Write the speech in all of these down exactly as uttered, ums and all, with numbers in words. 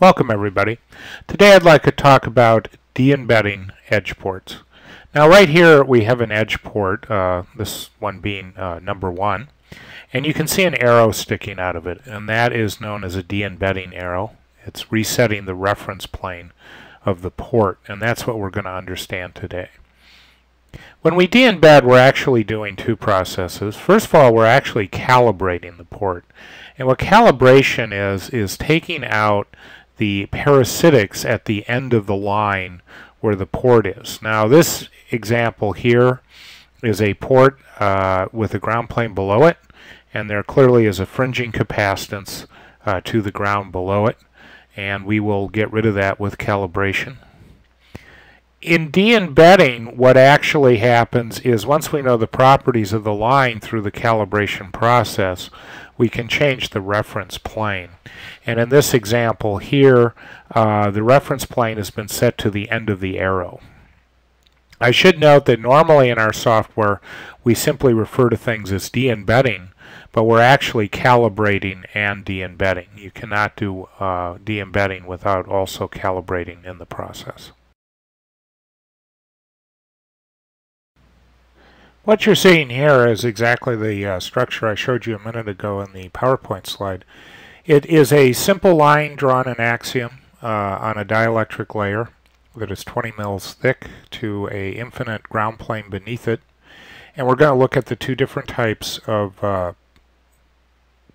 Welcome everybody. Today I'd like to talk about de-embedding edge ports. Now right here we have an edge port, uh, this one being uh, number one, and you can see an arrow sticking out of it, and that is known as a de-embedding arrow. It's resetting the reference plane of the port, and that's what we're going to understand today. When we de-embed, we're actually doing two processes. First of all, we're actually calibrating the port. And what calibration is, is taking out the parasitics at the end of the line where the port is. Now this example here is a port uh, with a ground plane below it, and there clearly is a fringing capacitance uh, to the ground below it, and we will get rid of that with calibration. In de-embedding, what actually happens is once we know the properties of the line through the calibration process, we can change the reference plane. And in this example here, uh, the reference plane has been set to the end of the arrow. I should note that normally in our software, we simply refer to things as de-embedding, but we're actually calibrating and de-embedding. You cannot do uh, de-embedding without also calibrating in the process. What you're seeing here is exactly the uh, structure I showed you a minute ago in the PowerPoint slide. It is a simple line drawn in axiom uh, on a dielectric layer that is twenty mils thick to an infinite ground plane beneath it. And we're going to look at the two different types of uh,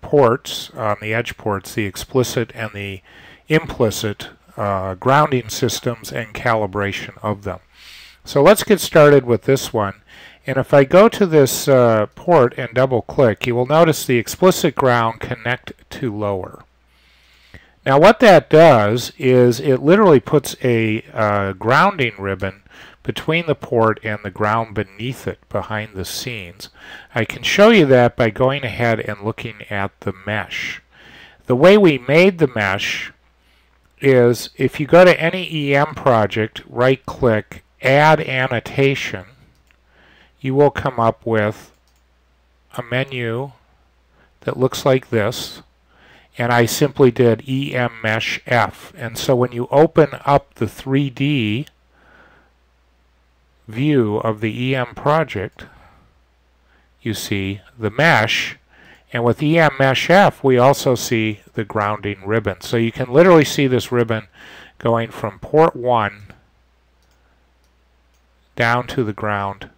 ports on the edge ports, the explicit and the implicit uh, grounding systems and calibration of them. So let's get started with this one. And if I go to this uh, port and double click, you will notice the explicit ground connect to lower. Now what that does is it literally puts a uh, grounding ribbon between the port and the ground beneath it behind the scenes. I can show you that by going ahead and looking at the mesh. The way we made the mesh is if you go to any E M project, right click, add annotation, you will come up with a menu that looks like this, and I simply did E M Mesh F. And so when you open up the three D view of the E M project, you see the mesh, and with E M Mesh F we also see the grounding ribbon. So you can literally see this ribbon going from port one down to the ground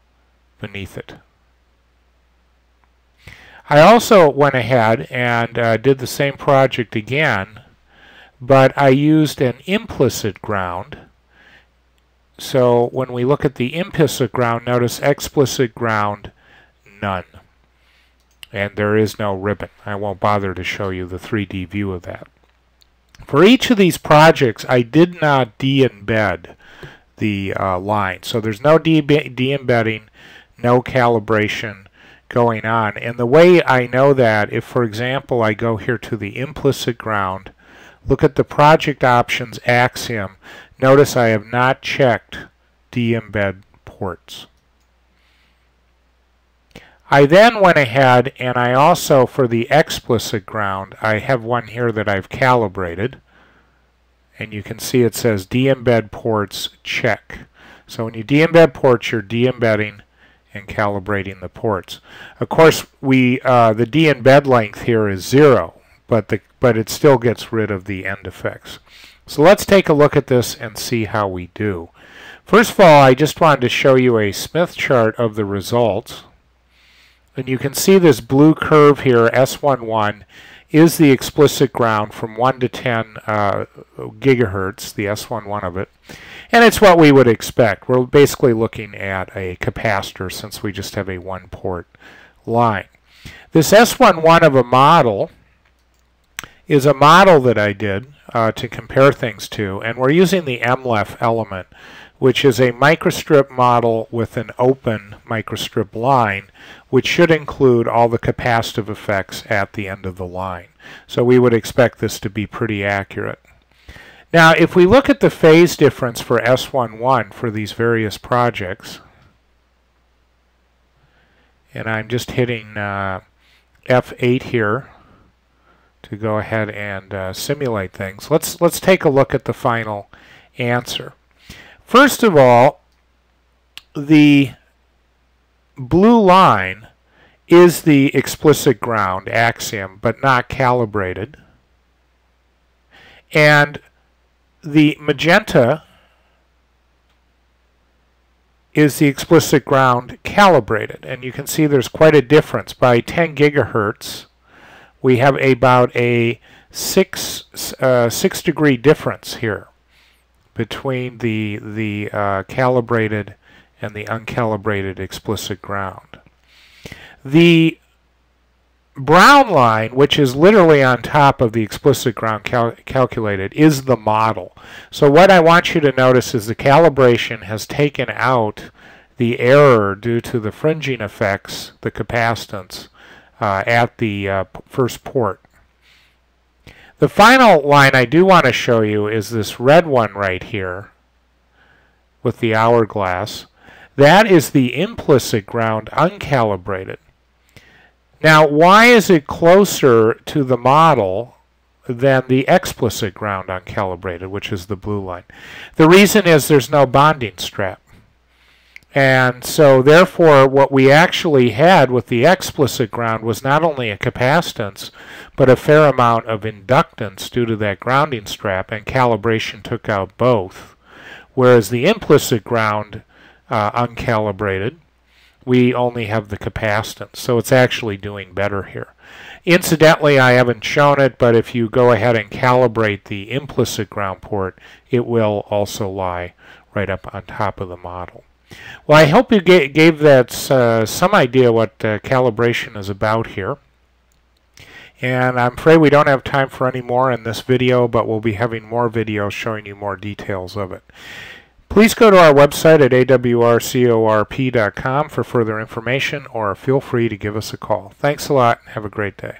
beneath it. I also went ahead and uh, did the same project again, but I used an implicit ground. So when we look at the implicit ground, notice explicit ground, none. And there is no ribbon. I won't bother to show you the three D view of that. For each of these projects, I did not de-embed the uh, line. So there's no de-embedding, no calibration going on. And the way I know that, if for example I go here to the implicit ground, look at the project options axiom, notice I have not checked de-embed ports. I then went ahead and I also, for the explicit ground, I have one here that I've calibrated. And you can see it says de-embed ports check. So when you de-embed ports, you're de-embedding and calibrating the ports. Of course, we uh, the de-embed length here is zero, but the but it still gets rid of the end effects. So let's take a look at this and see how we do. First of all, I just wanted to show you a Smith chart of the results, and you can see this blue curve here, S one one. Is the explicit ground from one to ten uh, gigahertz, the S one one of it, and it's what we would expect. We're basically looking at a capacitor since we just have a one port line. This S one one of a model is a model that I did uh, to compare things to, and we're using the M L E F element, which is a microstrip model with an open microstrip line, which should include all the capacitive effects at the end of the line. So we would expect this to be pretty accurate. Now, if we look at the phase difference for S one one for these various projects, and I'm just hitting uh, F eight here to go ahead and uh, simulate things. Let's, let's take a look at the final answer. First of all, the blue line is the explicit ground axiom, but not calibrated. And the magenta is the explicit ground calibrated. And you can see there's quite a difference. By ten gigahertz, we have about a six, uh, six degree difference here between the, the uh, calibrated and the uncalibrated explicit ground. The brown line, which is literally on top of the explicit ground cal calculated, is the model. So what I want you to notice is the calibration has taken out the error due to the fringing effects, the capacitance, uh, at the uh, first port. The final line I do want to show you is this red one right here with the hourglass. That is the implicit ground uncalibrated. Now, why is it closer to the model than the explicit ground uncalibrated, which is the blue line? The reason is there's no bonding strap. And so, therefore, what we actually had with the explicit ground was not only a capacitance, but a fair amount of inductance due to that grounding strap, and calibration took out both. Whereas the implicit ground uh, uncalibrated, we only have the capacitance, so it's actually doing better here. Incidentally, I haven't shown it, but if you go ahead and calibrate the implicit ground port, it will also lie right up on top of the model. Well, I hope you gave that uh, some idea what uh, calibration is about here. And I'm afraid we don't have time for any more in this video, but we'll be having more videos showing you more details of it. Please go to our website at A W R corp dot com for further information, or feel free to give us a call. Thanks a lot and have a great day.